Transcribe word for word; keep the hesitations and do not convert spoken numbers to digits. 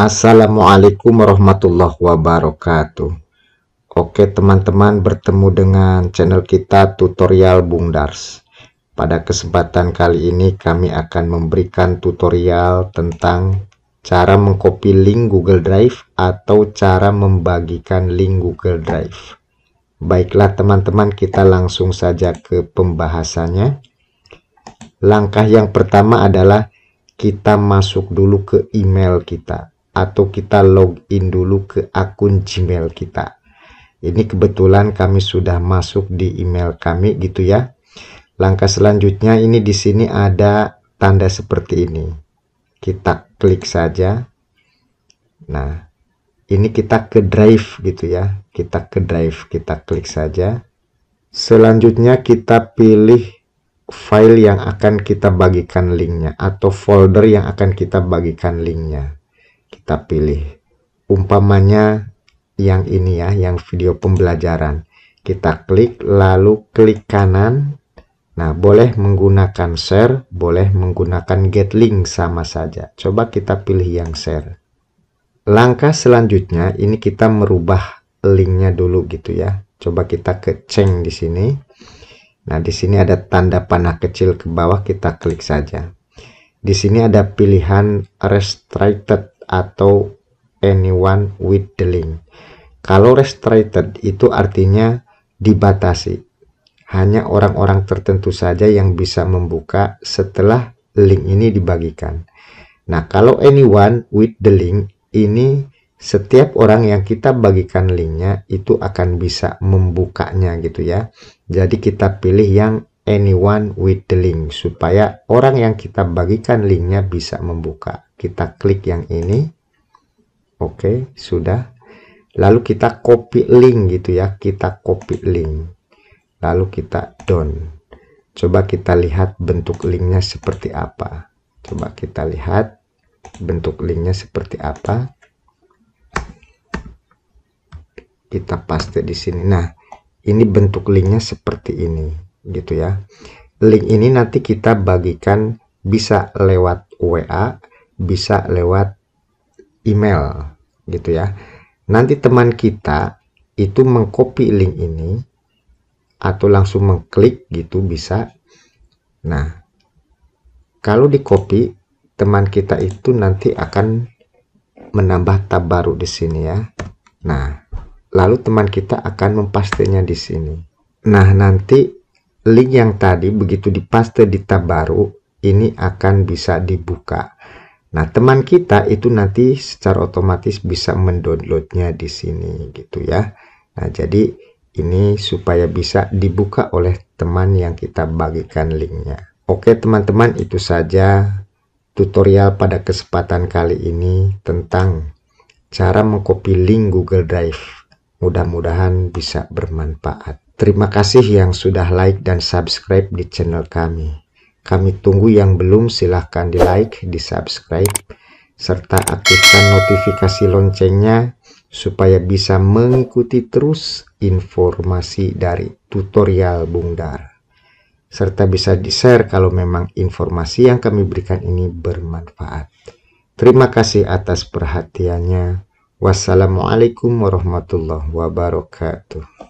Assalamualaikum warahmatullahi wabarakatuh. Oke teman-teman, bertemu dengan channel kita tutorial Bung Dars. Pada kesempatan kali ini kami akan memberikan tutorial tentang cara mengcopy link Google Drive atau cara membagikan link Google Drive. Baiklah teman-teman, kita langsung saja ke pembahasannya. Langkah yang pertama adalah kita masuk dulu ke email kita, atau kita login dulu ke akun Gmail kita. Ini kebetulan kami sudah masuk di email kami gitu ya. Langkah selanjutnya ini di sini ada tanda seperti ini. Kita klik saja. Nah, ini kita ke Drive gitu ya. Kita ke Drive, kita klik saja. Selanjutnya kita pilih file yang akan kita bagikan linknya, atau folder yang akan kita bagikan linknya. Kita pilih umpamanya yang ini ya, yang video pembelajaran. Kita klik, lalu klik kanan. Nah, boleh menggunakan share, boleh menggunakan get link, sama saja. Coba kita pilih yang share. Langkah selanjutnya ini kita merubah linknya dulu gitu ya. Coba kita ke change di sini. Nah, di sini ada tanda panah kecil ke bawah, kita klik saja. Di sini ada pilihan restricted atau anyone with the link. Kalau restricted itu artinya dibatasi. Hanya orang-orang tertentu saja yang bisa membuka setelah link ini dibagikan. Nah, kalau anyone with the link, ini setiap orang yang kita bagikan linknya itu akan bisa membukanya gitu ya. Jadi kita pilih yang anyone with the link supaya orang yang kita bagikan linknya bisa membuka. Kita klik yang ini. Oke, sudah. Lalu kita copy link gitu ya. Kita copy link. Lalu kita down. Coba kita lihat bentuk linknya seperti apa. Coba kita lihat bentuk linknya seperti apa. Kita paste di sini. Nah, ini bentuk linknya seperti ini gitu ya. Link ini nanti kita bagikan bisa lewat W A, bisa lewat email gitu ya. Nanti teman kita itu mengcopy link ini atau langsung mengklik gitu bisa. Nah, kalau di copy, teman kita itu nanti akan menambah tab baru di sini ya. Nah, lalu teman kita akan mempastenya di sini. Nah, nanti link yang tadi begitu dipaste di tab baru, ini akan bisa dibuka. Nah, teman kita itu nanti secara otomatis bisa mendownloadnya di sini gitu ya. Nah, jadi ini supaya bisa dibuka oleh teman yang kita bagikan linknya. Oke teman-teman, itu saja tutorial pada kesempatan kali ini tentang cara mengcopy link Google Drive. Mudah-mudahan bisa bermanfaat. Terima kasih yang sudah like dan subscribe di channel kami. Kami tunggu yang belum, silahkan di like, di subscribe, serta aktifkan notifikasi loncengnya supaya bisa mengikuti terus informasi dari tutorial Bung Dar. Serta bisa di-share kalau memang informasi yang kami berikan ini bermanfaat. Terima kasih atas perhatiannya. Wassalamualaikum warahmatullahi wabarakatuh.